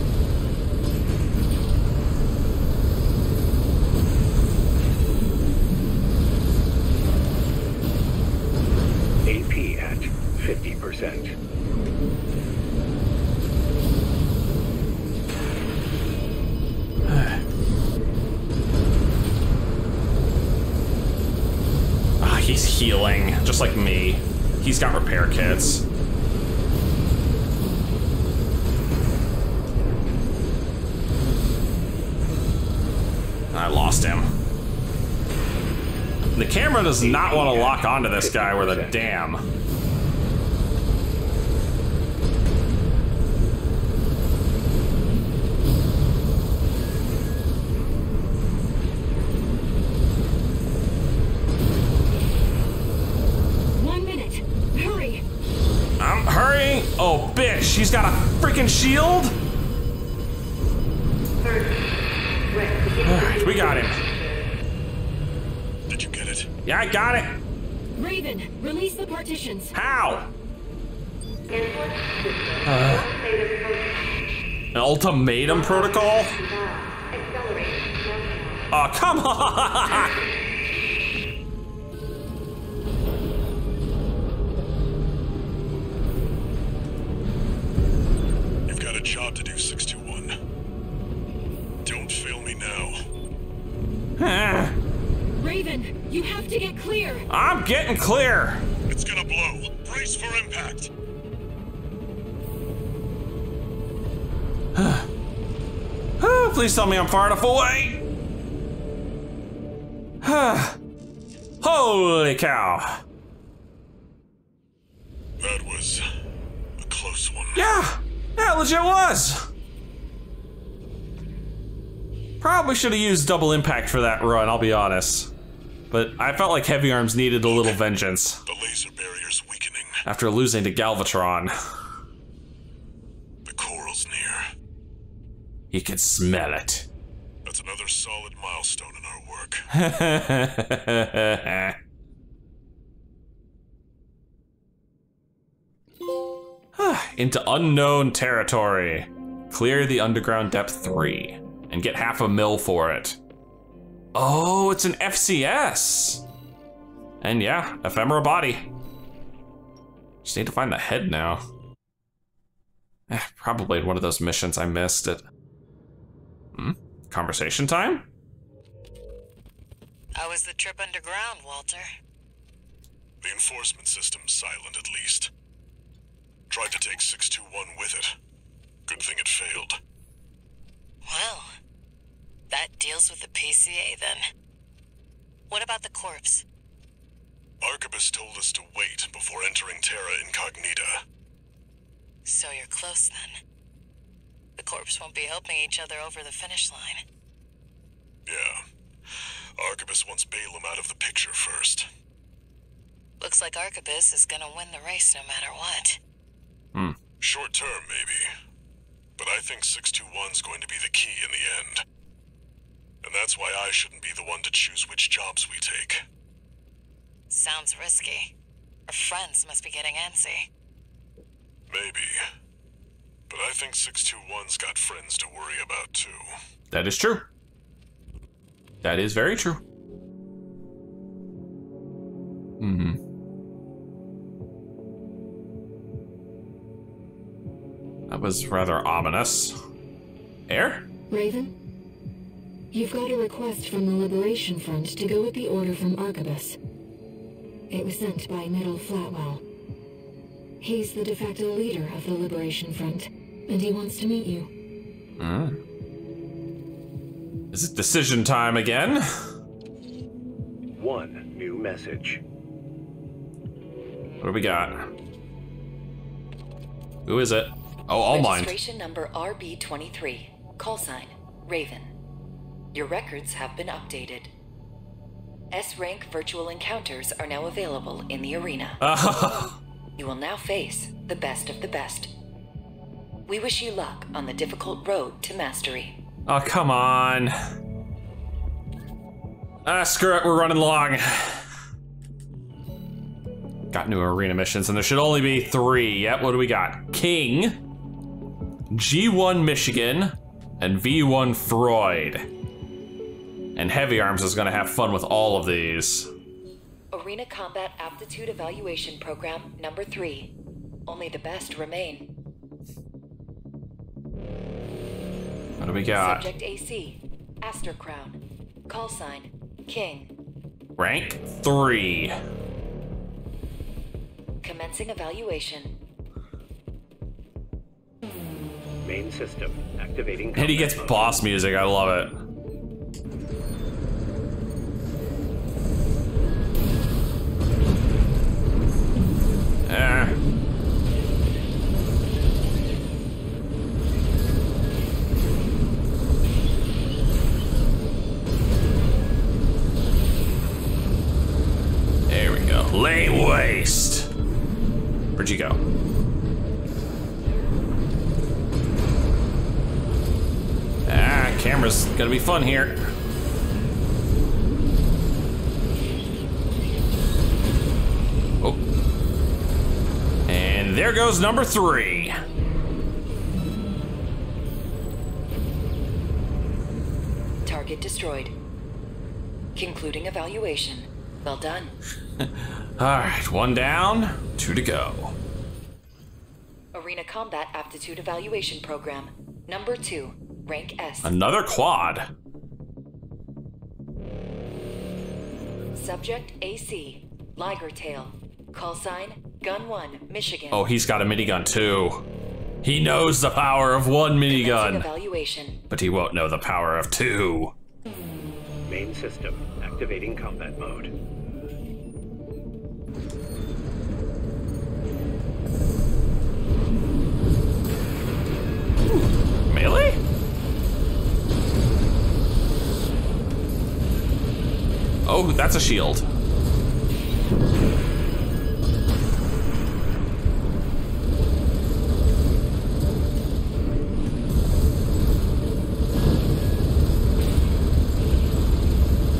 A P at fifty percent. Ah, he's healing, just like me. He's got repair kits. I lost him. The camera does not want to lock onto this guy with a damn. Oh, bitch, she's got a freaking shield? Alright, we got him. Did you get it? Yeah, I got it. Raven, release the partitions. How? Uh, an ultimatum protocol? Oh, come on! Raven, you have to get clear. I'm getting clear. It's gonna blow. Brace for impact. Oh, please tell me I'm far enough away. Holy cow. That was a close one. Yeah, yeah, legit was. Probably should have used double impact for that run, I'll be honest. But I felt like heavy arms needed a little vengeance. The laser barrier's weakening. After losing to Galvatron. The coral's near. You can smell it. That's another solid milestone in our work. Into unknown territory. Clear the underground depth three and get half a mil for it. Oh, it's an F C S. And yeah, ephemera body. Just need to find the head now. Eh, probably in one of those missions I missed it. Hmm? Conversation time? How was the trip underground, Walter? The enforcement system's silent at least. Tried to take six two one with it. Good thing it failed. Well, that deals with the P C A then. What about the corpse? Arquebus told us to wait before entering Terra Incognita. So you're close then. The corpse won't be helping each other over the finish line. Yeah. Arquebus wants Balaam out of the picture first. Looks like Arquebus is gonna win the race no matter what. Hmm. Short term, maybe. But I think six two one's going to be the key in the end. And that's why I shouldn't be the one to choose which jobs we take. Sounds risky. Our friends must be getting antsy. Maybe. But I think six two one's got friends to worry about, too. That is true. That is very true. Mm-hmm. That was rather ominous. Air? Raven? You've got a request from the Liberation Front to go with the order from Arquebus. It was sent by Middle Flatwell. He's the de facto leader of the Liberation Front, and he wants to meet you. Mm. Is it decision time again? One new message. What do we got? Who is it? Oh, all mine. Registration number R B twenty-three, call sign, Raven. Your records have been updated. S rank virtual encounters are now available in the arena. You will now face the best of the best. We wish you luck on the difficult road to mastery. Oh, come on. Ah, screw it, we're running long. Got new arena missions, and there should only be three. Yep, what do we got? King, G one Michigan, and V one Freud. And Heavy Arms is gonna have fun with all of these. Arena Combat Aptitude Evaluation Program number three. Only the best remain. What do we got? Subject A C, Astor Crown. Call sign, King. Rank three. Commencing evaluation. Main system activating. And he gets boss music. I love it. Ah. There we go. Lay waste. Where'd you go? Ah, camera's gonna be fun here. Oh. And there goes number three. Target destroyed. Concluding evaluation. Well done. Alright, one down, two to go. Arena Combat Aptitude Evaluation Program, number two, rank S. Another quad. Subject A C, Liger Tail. Call sign, Gun One Michigan. Oh, he's got a minigun too. He knows the power of one minigun. Evaluation. But he won't know the power of two. Main system, activating combat mode. Melee? Oh, that's a shield.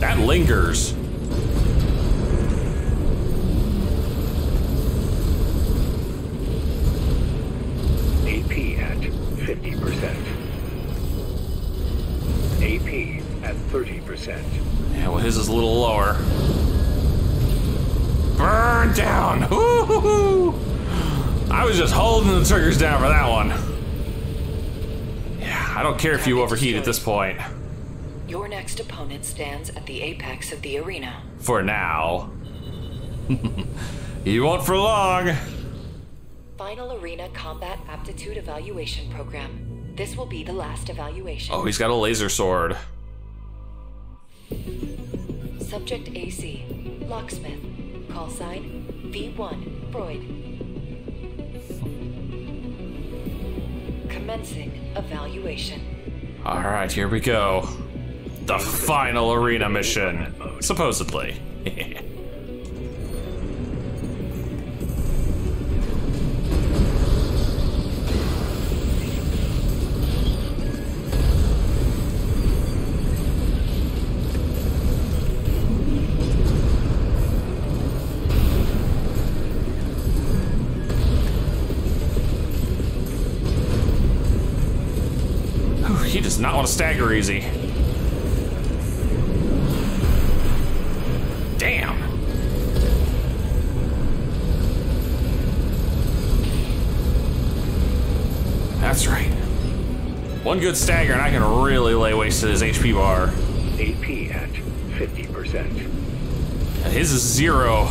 That lingers. A P at fifty percent. A P at thirty percent. Yeah, well, his is a little lower. Burn down! Woo-hoo-hoo! I was just holding the triggers down for that one. Yeah, I don't care if you overheat at this point. Your next opponent stands at the apex of the arena. For now. You won't for long. Final arena combat aptitude evaluation program. This will be the last evaluation. Oh, he's got a laser sword. Subject A C, Locksmith. Call sign, V one Freud. Commencing evaluation. All right, here we go. The final arena mission, supposedly. Whew, he does not want to stagger easy. That's right. One good stagger and I can really lay waste to his H P bar. A P at fifty percent. His is zero.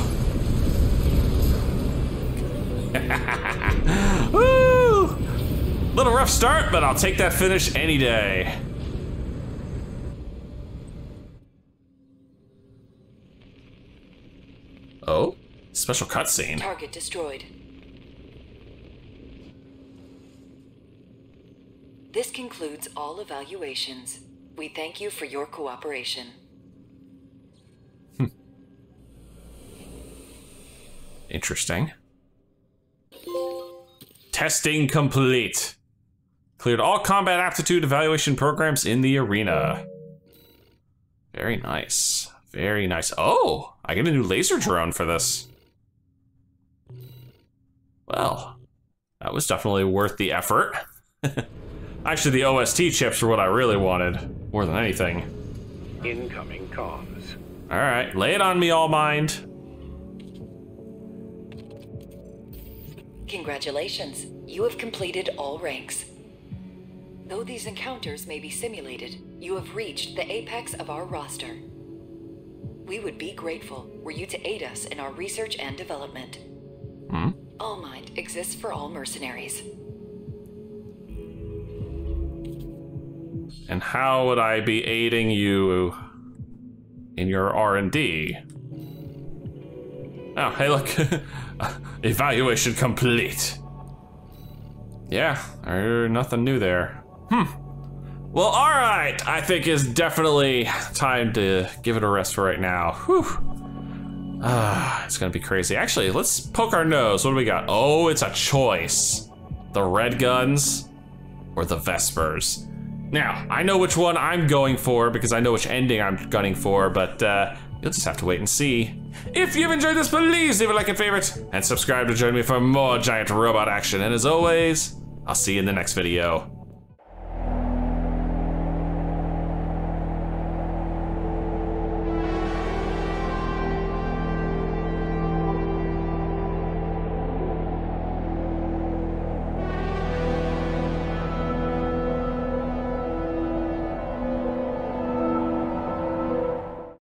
Woo! Little rough start, but I'll take that finish any day. Oh? Special cutscene. Target destroyed. This concludes all evaluations. We thank you for your cooperation. Hmm. Interesting. Testing complete. Cleared all combat aptitude evaluation programs in the arena. Very nice. Very nice. Oh, I get a new laser drone for this. Well, that was definitely worth the effort. Actually, the O S T chips were what I really wanted, more than anything. Incoming comms. All right, lay it on me, all mind. Congratulations, you have completed all ranks. Though these encounters may be simulated, you have reached the apex of our roster. We would be grateful were you to aid us in our research and development. Hmm? All mind exists for all mercenaries. And how would I be aiding you in your R and D? Oh, hey, look. Evaluation complete. Yeah, er, nothing new there. Hmm. Well, all right. I think it's definitely time to give it a rest for right now. Whew. Ah, it's going to be crazy. Actually, let's poke our nose. What do we got? Oh, it's a choice. The red guns or the Vespers. Now, I know which one I'm going for because I know which ending I'm gunning for, but uh, you'll just have to wait and see. If you've enjoyed this, please leave a like and favorite, and subscribe to join me for more giant robot action. And as always, I'll see you in the next video.